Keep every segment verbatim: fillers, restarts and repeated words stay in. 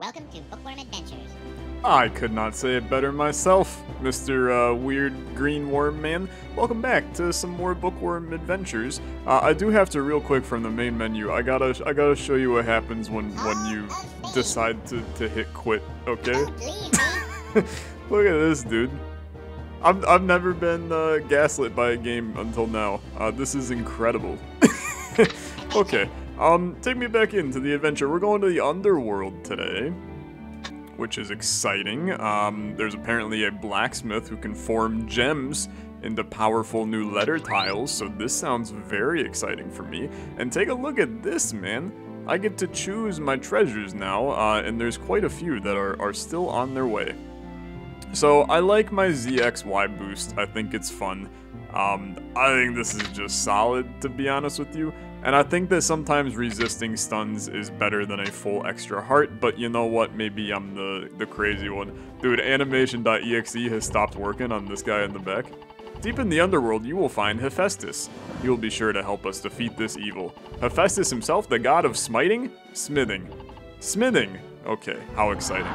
Welcome to Bookworm Adventures. I could not say it better myself, Mister Uh, Weird Green Worm Man. Welcome back to some more Bookworm Adventures. Uh, I do have to real quick from the main menu. I gotta, I gotta show you what happens when oh, when you oh, decide to to hit quit. Okay. Oh, look at this, dude. I've I've never been uh, gaslit by a game until now. Uh, this is incredible. Okay. Um, take me back into the adventure. We're going to the underworld today, which is exciting. Um, there's apparently a blacksmith who can form gems into powerful new letter tiles, so this sounds very exciting for me. And take a look at this, man. I get to choose my treasures now, uh, and there's quite a few that are, are still on their way. So, I like my Z X Y boost. I think it's fun. Um, I think this is just solid, to be honest with you. And I think that sometimes resisting stuns is better than a full extra heart, but you know what, maybe I'm the, the crazy one. Dude, animation dot E X E has stopped working on this guy in the back. Deep in the underworld, you will find Hephaestus. He will be sure to help us defeat this evil. Hephaestus himself, the god of smiting? Smithing. Smithing! Okay, how exciting.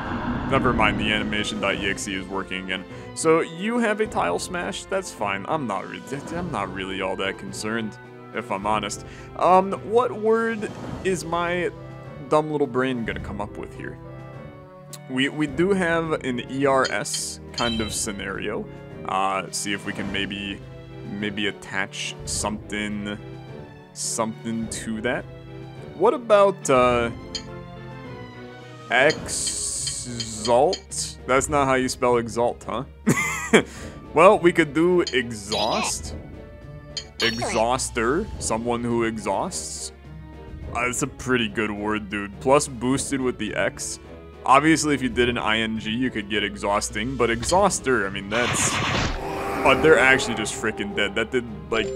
Never mind, the animation dot E X E is working again. So, you have a tile smash? That's fine. I'm not, re I'm not really all that concerned, if I'm honest. Um, what word is my dumb little brain gonna come up with here? We, we do have an E R S kind of scenario. Uh, see if we can maybe, maybe attach something, something to that. What about, uh, exalt? That's not how you spell exalt, huh? Well, we could do exhaust. Exhauster, someone who exhausts. Uh, that's a pretty good word, dude. Plus boosted with the X. Obviously, if you did an ing, you could get exhausting, but exhauster, I mean, that's... Oh, they're actually just freaking dead. That did, like,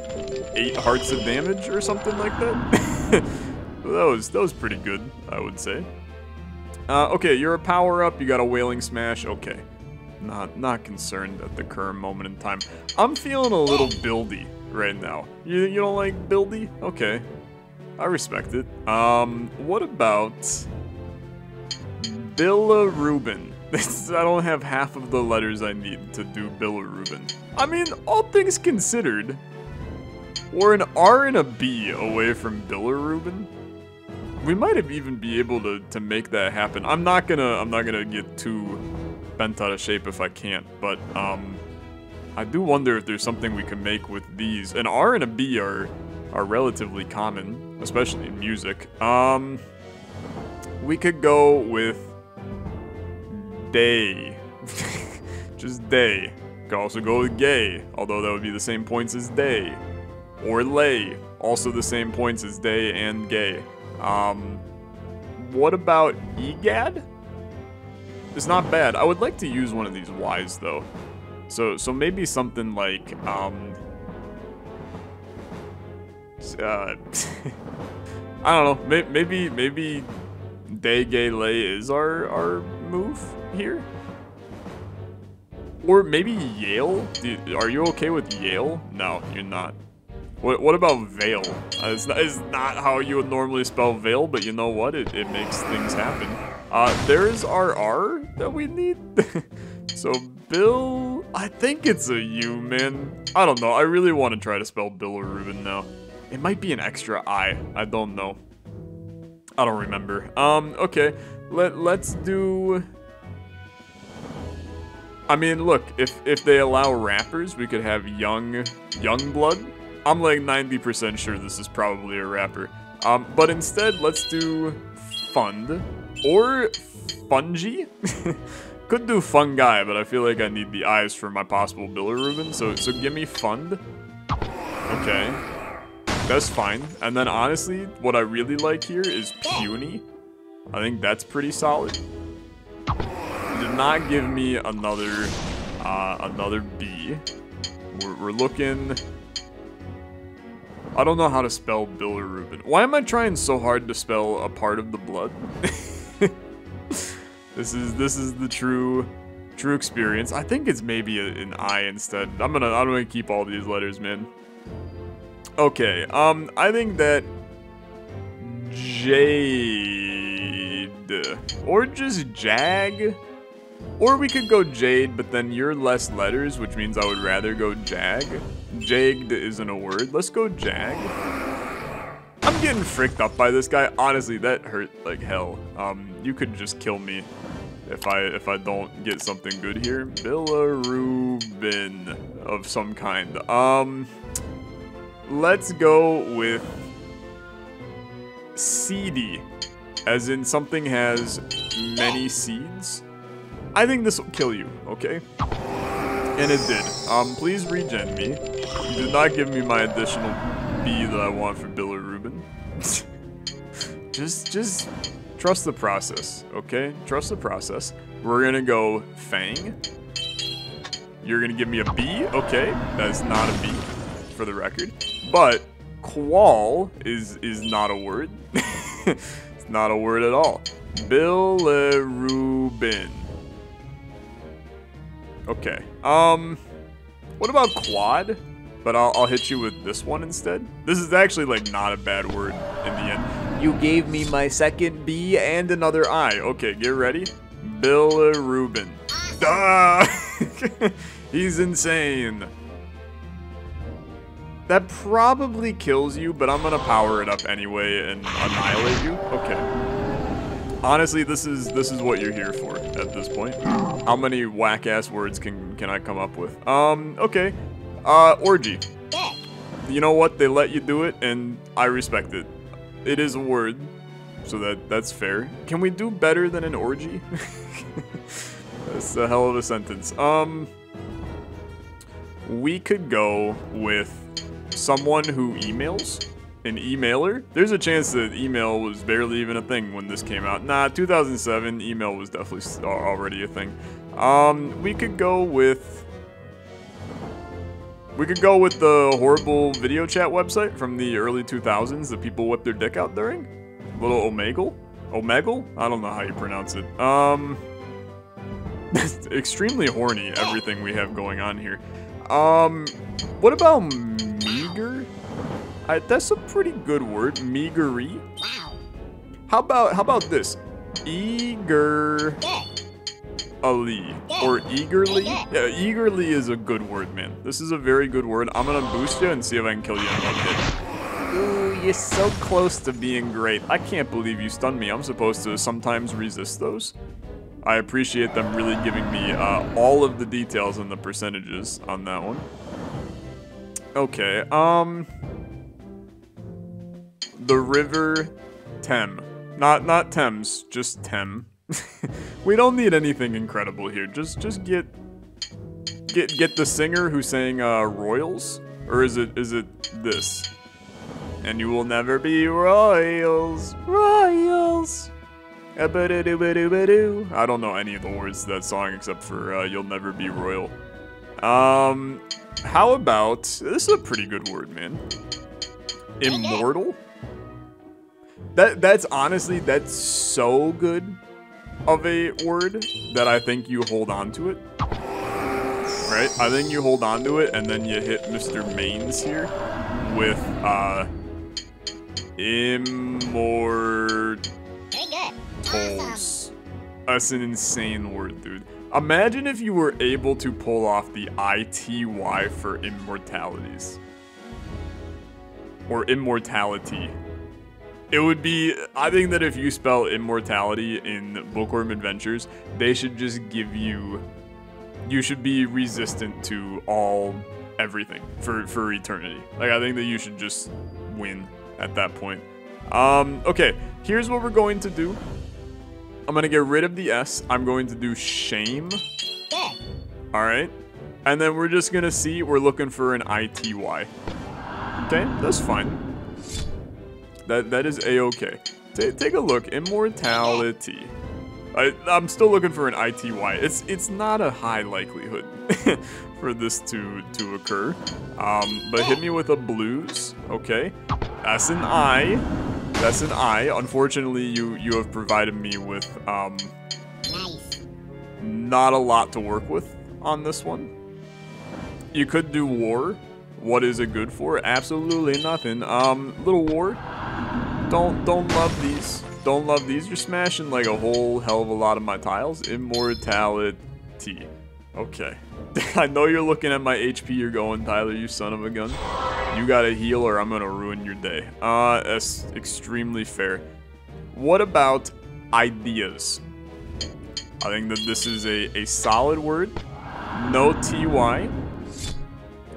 eight hearts of damage or something like that. Well, that was, that was pretty good, I would say. Uh, okay, you're a power-up, you got a wailing smash, okay. Not, not concerned at the current moment in time. I'm feeling a little buildy right now. You, you don't like buildy? Okay. I respect it. Um, what about... Bilirubin? I don't have half of the letters I need to do bilirubin. I mean, all things considered, we're an R and a B away from bilirubin. We might have even be able to, to make that happen. I'm not gonna, I'm not gonna get too bent out of shape if I can't, but, um... I do wonder if there's something we can make with these. An R and a B are are relatively common, especially in music. Um, we could go with day, just day. Could also go with gay, although that would be the same points as day, or lay, also the same points as day and gay. Um, what about egad? It's not bad. I would like to use one of these Y's though. So, so maybe something like, um, uh, I don't know, may, maybe, maybe day, gay, lay is our, our move here? Or maybe Yale? Do you, are you okay with Yale? No, you're not. What, what about veil? Uh, it's, not, it's not how you would normally spell veil, but you know what? It, it makes things happen. Uh, there's our R that we need. So, Bill... I think it's a U, man. I don't know. I really want to try to spell bilirubin now. It might be an extra I. I don't know. I don't remember. Um, okay. Let, let's do... I mean, look. If if they allow rappers, we could have young... Young blood. I'm like ninety percent sure this is probably a rapper. Um, but instead, let's do... Fund. Or... Fungi? Could do fungi, but I feel like I need the eyes for my possible bilirubin, so so give me fund. Okay. That's fine. And then honestly, what I really like here is puny. I think that's pretty solid. Did not give me another uh, another B. We're, we're looking... I don't know how to spell bilirubin. Why am I trying so hard to spell a part of the blood? This is this is the true, true experience. I think it's maybe a, an I instead. I'm gonna I'm gonna keep all these letters, man. Okay. Um, I think that J Or just Jag. Or we could go Jade, but then you're less letters, which means I would rather go Jag. Jagged isn't a word. Let's go Jag. I'm getting fricked up by this guy. Honestly, that hurt like hell. Um, you could just kill me if I if I don't get something good here. Bilirubin of some kind. Um, let's go with seedy, as in something has many seeds. I think this will kill you, okay? And it did. Um, please regen me. You did not give me my additional B that I want for bilirubin. just, just trust the process, okay? Trust the process. We're gonna go Fang. You're gonna give me a B, okay? That's not a B, for the record. But Qual is is not a word. It's not a word at all. Bilirubin. Okay, um, what about quad? But I'll, I'll hit you with this one instead. This is actually like not a bad word in the end. You gave me my second B and another I. Okay, get ready. Bilirubin. Duh! He's insane. That probably kills you, but I'm gonna power it up anyway and annihilate you. Okay. Honestly, this is this is what you're here for at this point. How many whack-ass words can can I come up with? Um, okay. Uh, orgy. You know what? They let you do it, and I respect it. It is a word, so that that's fair. Can we do better than an orgy? That's a hell of a sentence. Um, we could go with someone who emails. An emailer? There's a chance that email was barely even a thing when this came out. Nah, two thousand seven, email was definitely already a thing. Um, we could go with... We could go with the horrible video chat website from the early two thousands that people whipped their dick out during. Little Omegle? Omegle? I don't know how you pronounce it. Um... It's extremely horny, everything we have going on here. Um, what about meager? I, that's a pretty good word, meagery. How about how about this, eagerly or eagerly? Yeah, eagerly is a good word, man. This is a very good word. I'm gonna boost you and see if I can kill you in one hit. Ooh, you're so close to being great. I can't believe you stunned me. I'm supposed to sometimes resist those. I appreciate them really giving me uh, all of the details and the percentages on that one. Okay, um. The River Tem. Not not Thames, just Tem. We don't need anything incredible here. Just just get get get the singer who sang uh, Royals, or is it is it this? And you will never be Royals, Royals. I don't know any of the words to that song except for uh, You'll Never Be Royal. Um, how about this is a pretty good word, man. Immortal? That that's honestly that's so good of a word that I think you hold on to it. Right? I think you hold on to it and then you hit Mister Mains here with uh immortals. That's an insane word, dude. Imagine if you were able to pull off the I T Y for immortalities. Or immortality. It would be, I think that if you spell immortality in Bookworm Adventures, they should just give you, you should be resistant to all, everything for, for eternity. Like, I think that you should just win at that point. Um, okay, here's what we're going to do. I'm gonna get rid of the S. I'm going to do shame. Yeah. All right. And then we're just gonna see, we're looking for an I T Y. Okay, that's fine. That that is a-okay. T take a look. Immortality. I I'm still looking for an I T Y. It's it's not a high likelihood for this to to occur. Um, but hit me with a blues. Okay, that's an I. That's an I. Unfortunately, you you have provided me with um not a lot to work with on this one. You could do war. What is it good for? Absolutely nothing. Um, little war. Don't don't love these. don't love these. You're smashing like a whole hell of a lot of my tiles. Immortality. Okay. I know you're looking at my H P. You're going, Tyler, you son of a gun. You gotta heal or I'm gonna ruin your day. Uh, that's extremely fair. What about ideas? I think that this is a, a solid word. No T Y.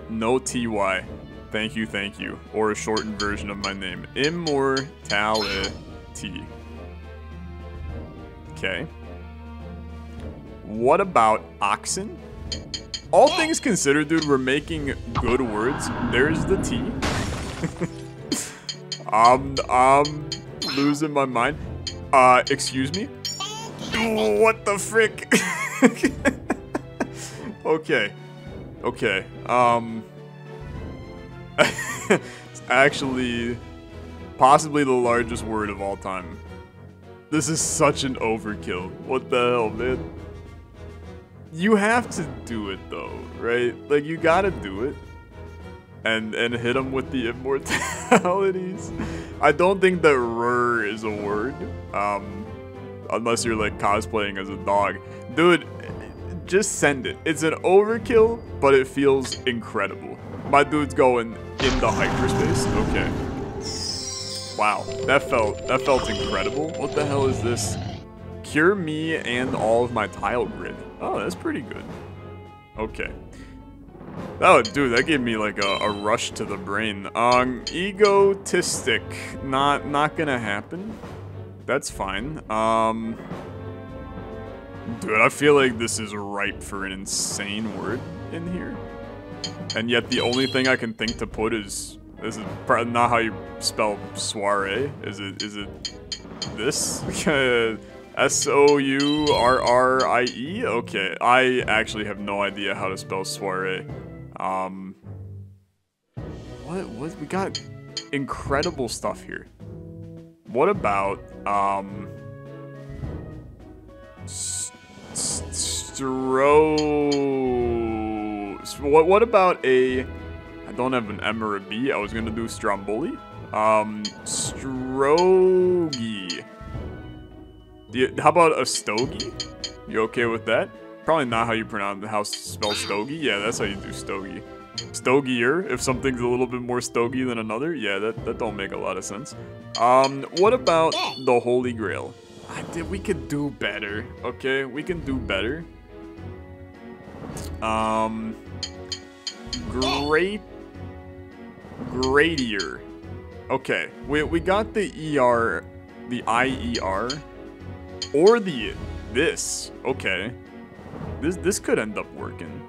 No T Y. Thank you, thank you. Or a shortened version of my name. Immortality. Okay. What about oxen? All things considered, dude, we're making good words. There's the T. I'm, I'm losing my mind. Uh, excuse me? What the frick? Okay. Okay. Um... It's actually possibly the largest word of all time. This is such an overkill. What the hell, man? You have to do it though, right? Like you gotta do it. And and hit them with the immortalities. I don't think that "rrr" is a word. Um, unless you're like cosplaying as a dog. Dude, just send it. It's an overkill, but it feels incredible. My dude's going in the hyperspace. Okay. Wow, that felt that felt incredible. What the hell is this? Cure me and all of my tile grid. Oh, that's pretty good. Okay. Oh, dude, that gave me like a, a rush to the brain. Um, egotistic. Not not gonna happen. That's fine. Um, dude, I feel like this is ripe for an insane word in here. And yet the only thing I can think to put is... This is probably not how you spell soiree. Is it... Is it... This? S O U R R I E? Okay. I actually have no idea how to spell soiree. Um... What? What? We got incredible stuff here. What about... Um... St st stro... What what about a... I don't have an M or a B. I was going to do Stromboli. Um, Strogi. You, how about a stogie? You okay with that? Probably not how you pronounce how spell stogie. Yeah, that's how you do stogie. Stogier, if something's a little bit more stogie than another. Yeah, that, that don't make a lot of sense. Um, what about the Holy Grail? I did, we could do better. Okay, we can do better. Um... Great, gradier. Okay, we we got the er, the I E R, or the this. Okay, this this could end up working.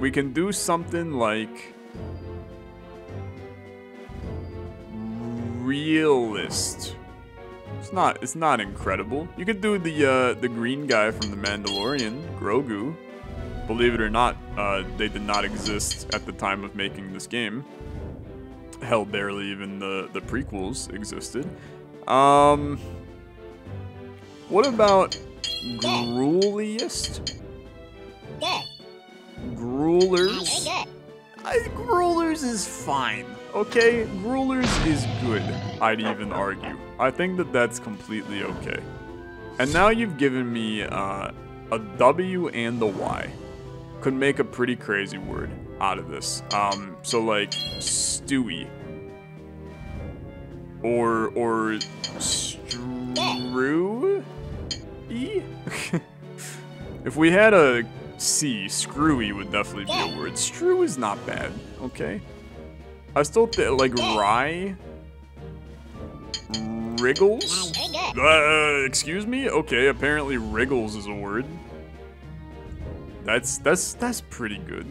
We can do something like realist. It's not it's not incredible. You could do the uh, the green guy from The Mandalorian, Grogu. Believe it or not, uh, they did not exist at the time of making this game. Hell, barely even the, the prequels existed. Um, what about grueliest? Gruelers? I, gruelers is fine, okay? Gruelers is good, I'd even argue. I think that that's completely okay. And now you've given me uh, a W and a Y. Could make a pretty crazy word out of this. Um, so like stewy, or or strewy. If we had a C, screwy would definitely be a word. Strew is not bad. Okay, I still think like rye. Wriggles? Uh, excuse me? Okay, apparently wriggles is a word. That's that's that's pretty good.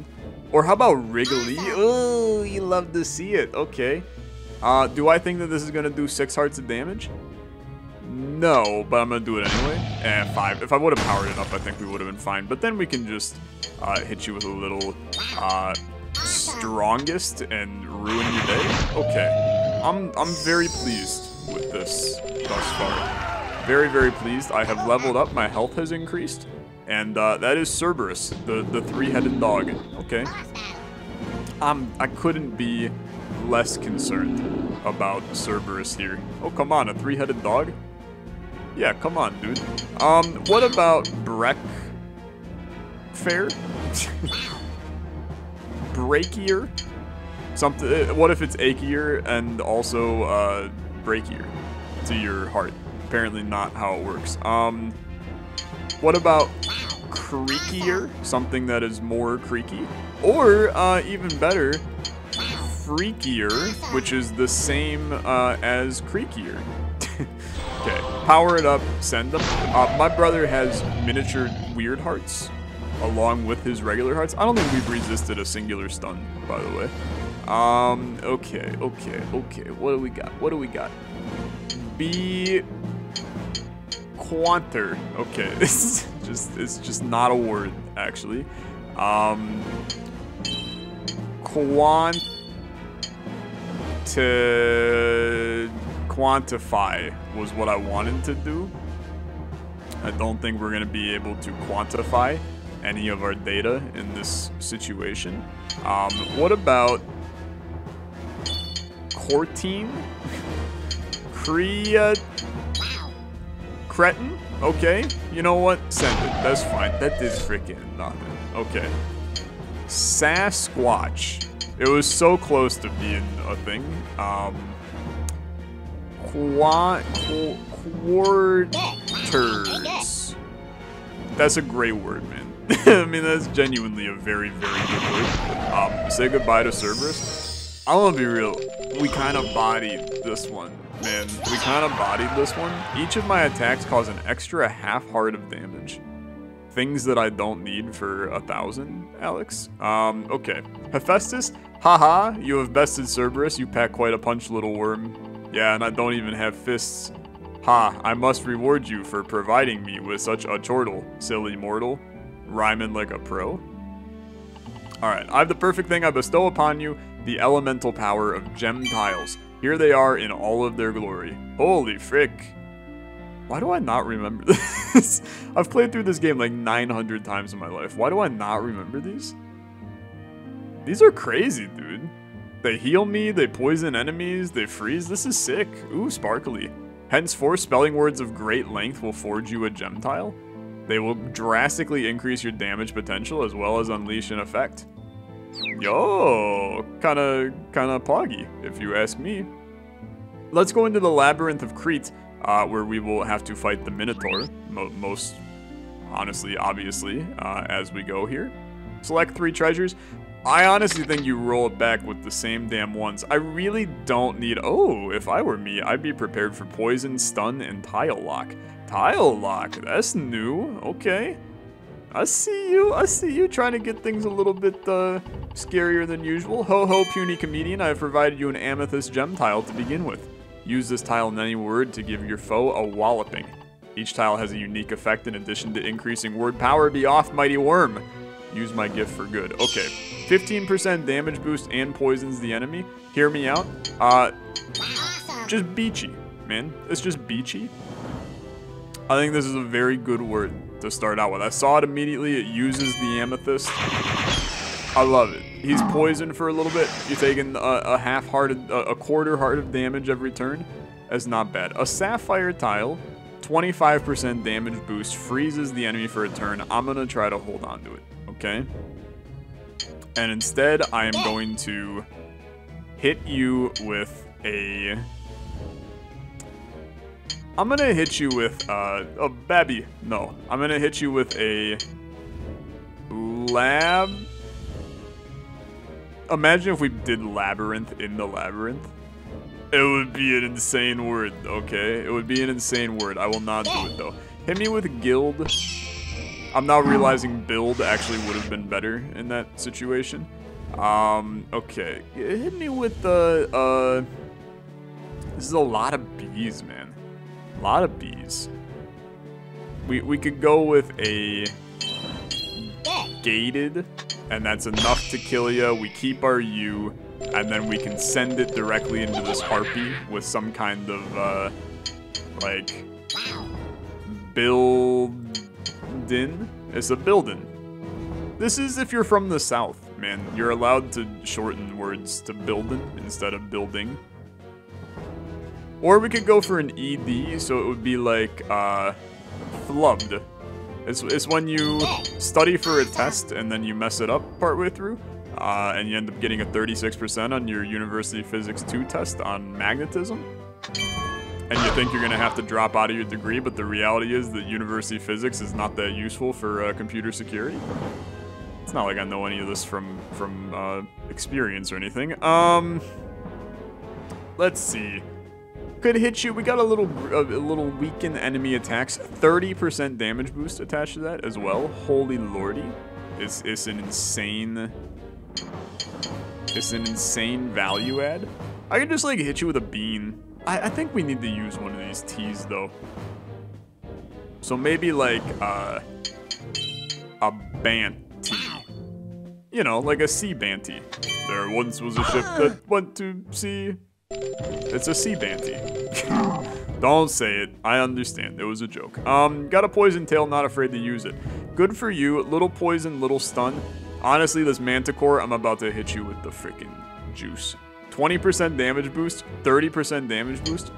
Or how about wriggly? Oh, you love to see it. Okay. Uh, do I think that this is gonna do six hearts of damage? No, but I'm gonna do it anyway. Eh, five. If I would have powered it up, I think we would have been fine. But then we can just uh, hit you with a little uh, strongest and ruin your day. Okay. I'm I'm very pleased with this thus far. Very, very pleased. I have leveled up. My health has increased. And uh, that is Cerberus, the, the three-headed dog. Okay. Um, I couldn't be less concerned about Cerberus here. Oh, come on, a three-headed dog? Yeah, come on, dude. Um, what about Breck? Fair? Breakier? Something. What if it's achier and also uh, breakier to your heart? Apparently not how it works. Um, what about creakier? Something that is more creaky, or uh, even better, freakier, which is the same uh, as creakier. Okay, power it up, send them. Uh, my brother has miniature weird hearts, along with his regular hearts. I don't think we've resisted a singular stun, by the way. Um, okay, okay, okay. What do we got? What do we got? B... Quanter. Okay, it's just, it's just not a word, actually. Um... Quant... To... Quantify was what I wanted to do. I don't think we're going to be able to quantify any of our data in this situation. Um, what about Cortine? Crea... Cretin? Okay, you know what? Send it. That's fine. That did freaking nothing. Okay. Sasquatch. It was so close to being a thing. Um... Qua... Qu quarters. That's a great word, man. I mean, that's genuinely a very, very good word. Um, say goodbye to Cerberus. I'm gonna be real. We kind of bodied this one, man. We kind of bodied this one. Each of my attacks cause an extra half heart of damage. Things that I don't need for a thousand, Alex. Um, okay. Hephaestus, haha, you have bested Cerberus. You pack quite a punch, little worm. Yeah, and I don't even have fists. Ha, I must reward you for providing me with such a chortle, silly mortal. Rhyming like a pro. Alright, I have the perfect thing I bestow upon you, the elemental power of gem tiles. Here they are in all of their glory. Holy frick. Why do I not remember this? I've played through this game like nine hundred times in my life. Why do I not remember these? These are crazy, dude. They heal me, they poison enemies, they freeze. This is sick. Ooh, sparkly. Henceforth, spelling words of great length will forge you a gem tile. They will drastically increase your damage potential as well as unleash an effect. Yo, kinda, kinda poggy, if you ask me. Let's go into the Labyrinth of Crete, uh, where we will have to fight the Minotaur, mo most honestly, obviously, uh, as we go here. Select three treasures. I honestly think you roll it back with the same damn ones. I really don't need... Oh, if I were me, I'd be prepared for poison, stun, and tile lock. Tile lock, that's new. Okay. I see you. I see you trying to get things a little bit uh, scarier than usual. Ho ho, puny comedian, I have provided you an amethyst gem tile to begin with. Use this tile in any word to give your foe a walloping. Each tile has a unique effect in addition to increasing word power. Be off, mighty worm. Use my gift for good. Okay. fifteen percent damage boost and poisons the enemy. Hear me out. Uh, awesome. Just beachy, man. It's just beachy. I think this is a very good word to start out with. I saw it immediately. It uses the amethyst. I love it. He's poisoned for a little bit. You're taking a, a half-hearted, a, a quarter heart of damage every turn. That's not bad. A sapphire tile, twenty-five percent damage boost, freezes the enemy for a turn. I'm going to try to hold on to it. Okay. And instead, I am going to hit you with a... I'm going to hit you with uh, a babby. No. I'm going to hit you with a lab. Imagine if we did labyrinth in the labyrinth. It would be an insane word, okay? It would be an insane word. I will not do it, though. Hit me with guild. I'm now realizing build actually would have been better in that situation. Um, okay. Hit me with the, uh, this is a lot of bees, man. A lot of bees. We, we could go with a gated, and that's enough to kill you. We keep our U, and then we can send it directly into this harpy with some kind of, uh, like, build... In. It's a buildin. This is if you're from the south, man. You're allowed to shorten words to buildin instead of building. Or we could go for an E D, so it would be like, uh, flubbed. It's, it's when you study for a test and then you mess it up partway through, uh, and you end up getting a thirty-six percent on your University Physics two test on magnetism. And you think you're going to have to drop out of your degree, but the reality is that University Physics is not that useful for uh, computer security. It's not like I know any of this from from uh, experience or anything. Um, let's see. Could hit you. We got a little a little weaken enemy attacks. thirty percent damage boost attached to that as well. Holy lordy, it's it's an insane. It's an insane value add. I could just like hit you with a bean. I, I think we need to use one of these teas though. So maybe like uh, a Bant tea. You know, like a sea Banty. There once was a ship that went to sea. It's a sea Banty. Don't say it. I understand. It was a joke. Um, got a poison tail, not afraid to use it. Good for you. Little poison, little stun. Honestly, this Manticore, I'm about to hit you with the freaking juice. twenty percent damage boost, thirty percent damage boost.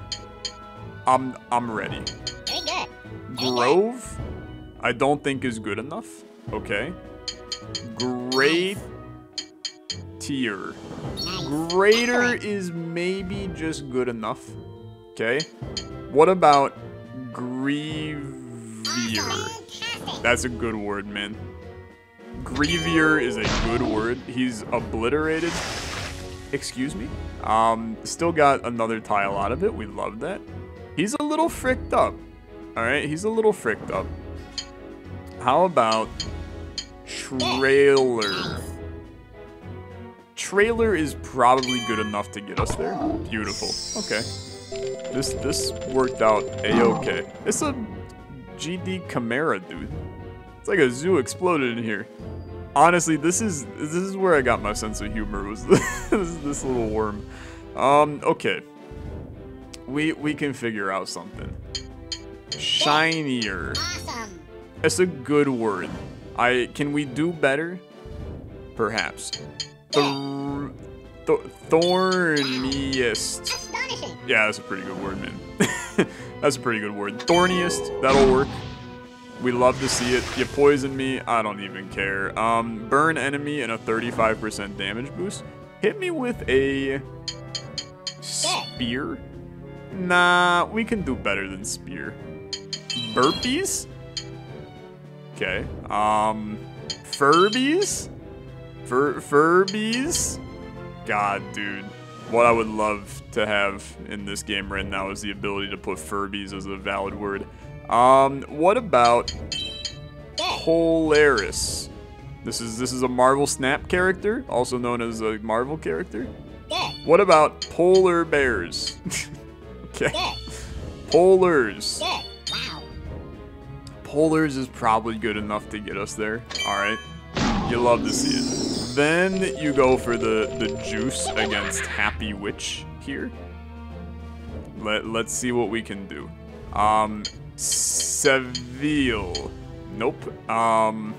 I'm I'm ready. Grove, I don't think is good enough. Okay. Great tier. Greater is maybe just good enough. Okay. What about Grievier? That's a good word, man. Grievier is a good word. He's obliterated. Excuse me. Um, still got another tile out of it. We love that. He's a little fricked up. All right, he's a little fricked up. How about Trailer? Trailer is probably good enough to get us there. Beautiful. Okay. This this worked out a-okay. It's a G D Chimera, dude. It's like a zoo exploded in here. Honestly, this is this is where I got my sense of humor, was this, this little worm. Um, okay. We we can figure out something. Shinier. Awesome. That's a good word. I can we do better? Perhaps. Th th thorniest. Yeah, that's a pretty good word, man. That's a pretty good word. Thorniest, that'll work. We love to see it. You poison me, I don't even care. Um, burn enemy and a thirty-five percent damage boost. Hit me with a spear. Nah, we can do better than spear. Burpees? Okay. Um, Furbies? Fur Furbies? God, dude. What I would love to have in this game right now is the ability to put Furbies as a valid word. Um, what about Polaris? This is this is a Marvel Snap character, also known as a Marvel character. What about polar bears? Okay. Polars. Polars is probably good enough to get us there. Alright. You love to see it. Then you go for the, the juice against Happy Witch here. Let, let's see what we can do. Um... Seville. Nope. Um.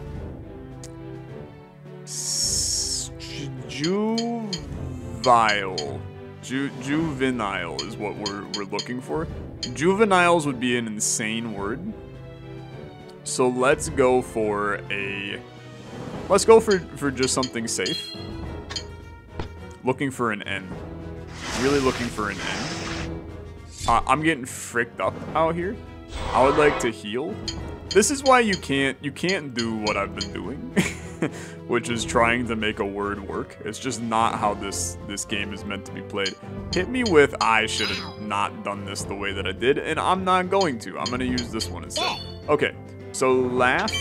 Juvenile. Ju juvenile is what we're, we're looking for. Juveniles would be an insane word. So let's go for a. Let's go for, for just something safe. Looking for an N. Really looking for an N. Uh, I'm getting fricked up out here. I would like to heal. This is why you can't you can't do what I've been doing, which is trying to make a word work. It's just not how this this game is meant to be played. Hit me with I should have not done this the way that I did, and I'm not going to. I'm gonna use this one instead. Okay, so laugh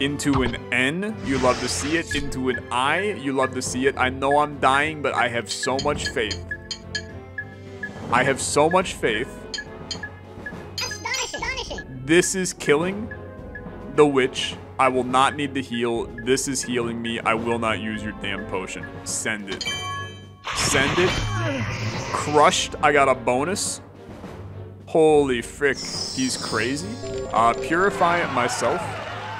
into an N. You love to see it. Into an I. You love to see it. I know I'm dying, but I have so much faith. I have so much faith. This is killing the witch. I will not need to heal. This is healing me. I will not use your damn potion. Send it. Send it. Crushed. I got a bonus. Holy frick. He's crazy. Uh, purify myself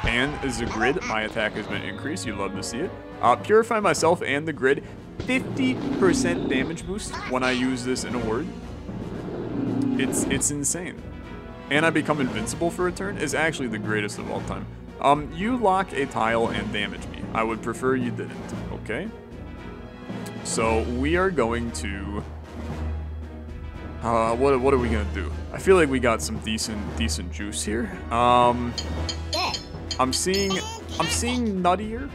and the grid. My attack has been increased. You love to see it. Uh, purify myself and the grid. fifty percent damage boost when I use this in a word. It's it's insane. And I become invincible for a turn is actually the greatest of all time. Um, you lock a tile and damage me. I would prefer you didn't, okay? So we are going to... Uh, what, what are we going to do? I feel like we got some decent decent juice here. Um, I'm seeing I'm seeing nuttier.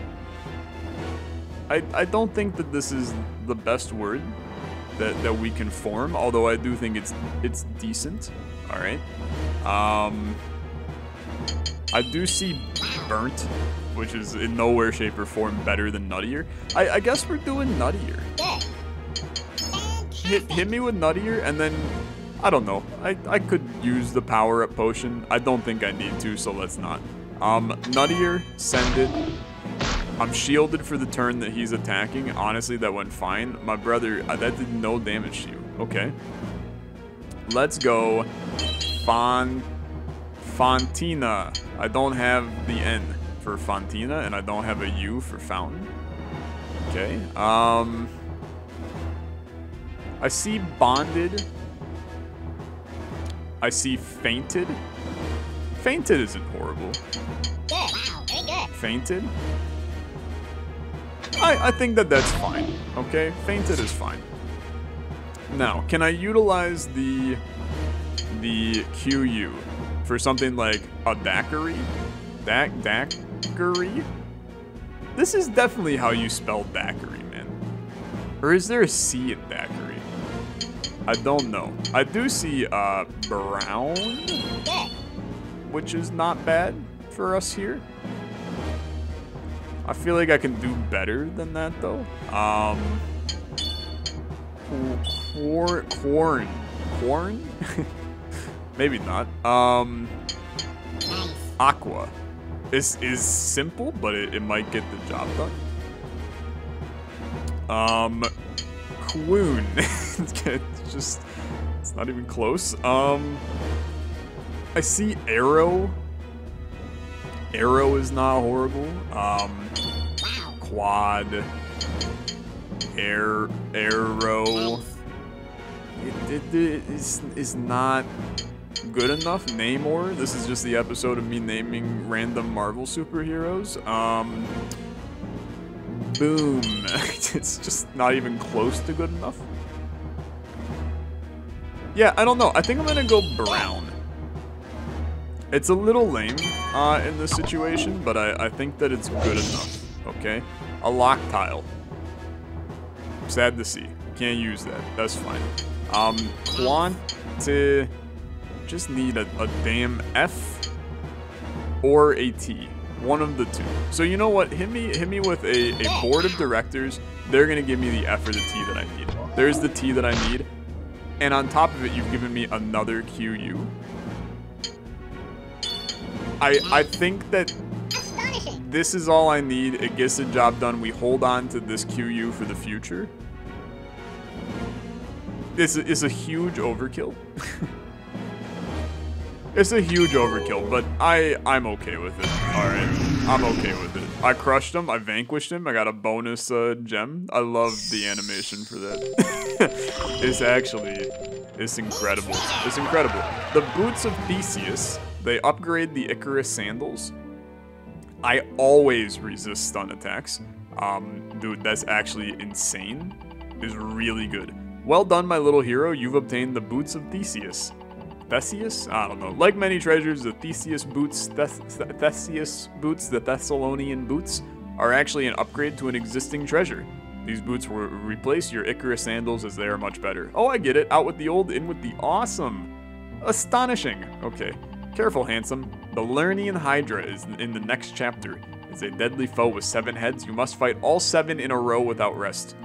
I, I don't think that this is the best word that, that we can form, although I do think it's it's decent. All right. Um, I do see burnt, which is in no way, shape, or form better than nuttier. I, I guess we're doing nuttier. Hit, hit me with nuttier, and then, I don't know. I, I could use the power-up potion. I don't think I need to, so let's not. Um, nuttier, send it. I'm shielded for the turn that he's attacking. Honestly, that went fine. My brother, that did no damage to you. Okay. Let's go. Fon... Fontina. I don't have the N for Fontina, and I don't have a U for fountain. Okay. Um... I see bonded. I see fainted. Fainted isn't horrible. Fainted? I, I think that that's fine, okay? Fainted is fine. Now, can I utilize the the Q U for something like a daiquiri? Da daiquiri? This is definitely how you spell daiquiri, man. Or is there a C in daiquiri? I don't know. I do see uh, brown, which is not bad for us here. I feel like I can do better than that, though. Um, corn, corn, corn? Maybe not. Um, aqua. This is simple, but it, it might get the job done. Um, Quoon. It's just, it's not even close. Um, I see arrow. Arrow is not horrible. Um, quad, air, arrow. It, it, it is, is not good enough. Namor. This is just the episode of me naming random Marvel superheroes. Um, boom. It's just not even close to good enough. Yeah, I don't know. I think I'm gonna go brown. It's a little lame uh, in this situation, but I, I think that it's good enough, okay? A lock tile. Sad to see. Can't use that. That's fine. Um, quanti... Just need a, a damn F or a T. One of the two. So you know what? Hit me, hit me with a, a board of directors. They're going to give me the F or the T that I need. There's the T that I need. And on top of it, you've given me another Q U. I, I think that this is all I need. It gets the job done. We hold on to this Q U for the future. This is a huge overkill. It's a huge overkill, but I, I'm okay with it. All right, I'm okay with it. I crushed him. I vanquished him. I got a bonus uh, gem. I love the animation for that. It's actually, it's incredible. It's incredible. The Boots of Theseus. They upgrade the Icarus sandals. I always resist stun attacks. Um, dude, that's actually insane. It's really good. Well done, my little hero. You've obtained the Boots of Theseus. Theseus? I don't know. Like many treasures, the Theseus boots, Thes Theseus boots, the Thessalonian boots, are actually an upgrade to an existing treasure. These boots will replace your Icarus sandals as they are much better. Oh, I get it. Out with the old, in with the awesome. Astonishing. Okay. Careful, handsome. The Lernaean Hydra is in the next chapter. It's a deadly foe with seven heads. You must fight all seven in a row without rest.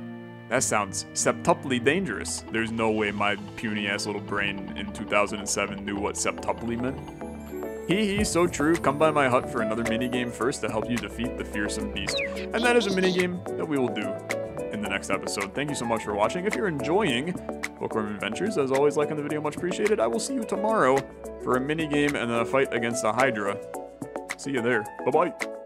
That sounds septuply dangerous. There's no way my puny ass little brain in two thousand seven knew what septuply meant. Hee hee, so true. Come by my hut for another minigame first to help you defeat the fearsome beast. And that is a minigame that we will do in the next episode. Thank you so much for watching. If you're enjoying Bookworm Adventures, as always, like on the video, much appreciated. I will see you tomorrow for a mini game and then a fight against a Hydra. See you there. Bye-bye.